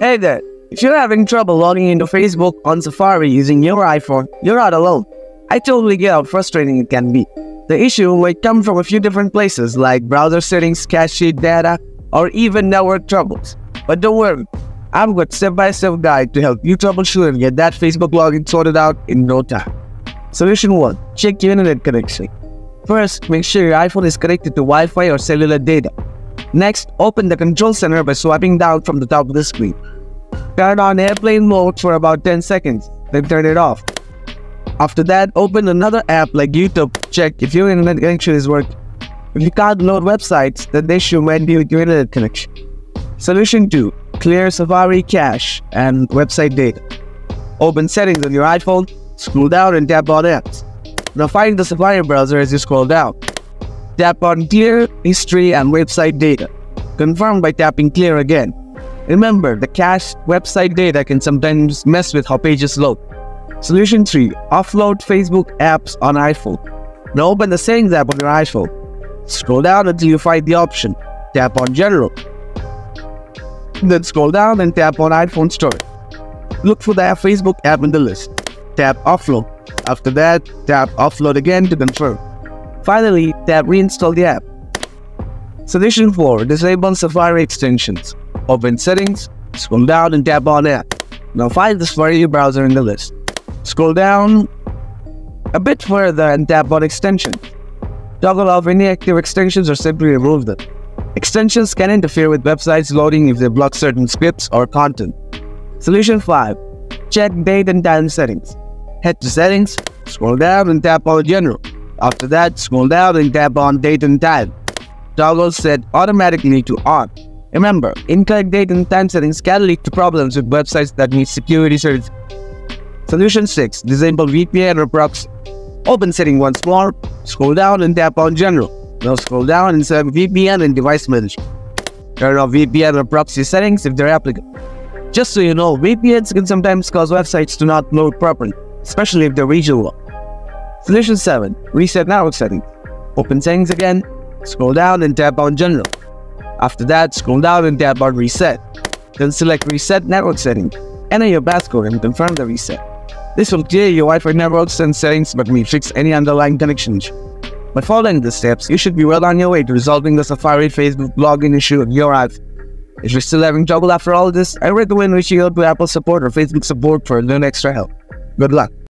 Hey there, if you're having trouble logging into Facebook on Safari using your iPhone, you're not alone. I totally get how frustrating it can be. The issue might come from a few different places like browser settings, cache data, or even network troubles. But don't worry, I've got step-by-step guide to help you troubleshoot and get that Facebook login sorted out in no time. Solution 1. Check your internet connection. First, make sure your iPhone is connected to Wi-Fi or cellular data. Next, open the control center by swiping down from the top of the screen. Turn on airplane mode for about 10 seconds, then turn it off. After that, open another app like YouTube to check if your internet connection is working. If you can't load websites, then the issue might be with your internet connection. Solution 2. Clear Safari cache and website data. Open settings on your iPhone, scroll down and tap on apps. Now find the Safari browser as you scroll down. Tap on Clear, History and Website Data. Confirm by tapping Clear again. Remember, the cached website data can sometimes mess with how pages load. Solution 3. Offload Facebook apps on iPhone. Now open the Settings app on your iPhone. Scroll down until you find the option. Tap on General. Then scroll down and tap on iPhone Storage. Look for the Facebook app in the list. Tap Offload. After that, tap Offload again to confirm. Finally, tap Reinstall the app. Solution 4. Disable Safari extensions. Open Settings, scroll down and tap on App. Now find the Safari browser in the list. Scroll down a bit further and tap on Extensions. Toggle off any active extensions or simply remove them. Extensions can interfere with websites loading if they block certain scripts or content. Solution 5. Check Date and Time settings. Head to Settings, scroll down and tap on General. After that, scroll down and tap on Date and Time. Toggle set automatically to on. Remember, incorrect date and time settings can lead to problems with websites that need security certificates. Solution 6. Disable VPN or proxy. Open setting once more, scroll down and tap on General. Now scroll down and select VPN and Device Management. Turn off VPN or proxy settings if they're applicable. Just so you know, VPNs can sometimes cause websites to not load properly, especially if they're regional ones. Solution 7. Reset network settings. Open Settings again, scroll down and tap on General. After that, scroll down and tap on Reset. Then select Reset network settings. Enter your passcode and confirm the reset. This will clear your Wi-Fi networks and settings but may fix any underlying connection issue. By following the steps, you should be well on your way to resolving the Safari Facebook login issue on your iPhone. If you're still having trouble after all this, I recommend reaching out to Apple support or Facebook support for a little extra help. Good luck.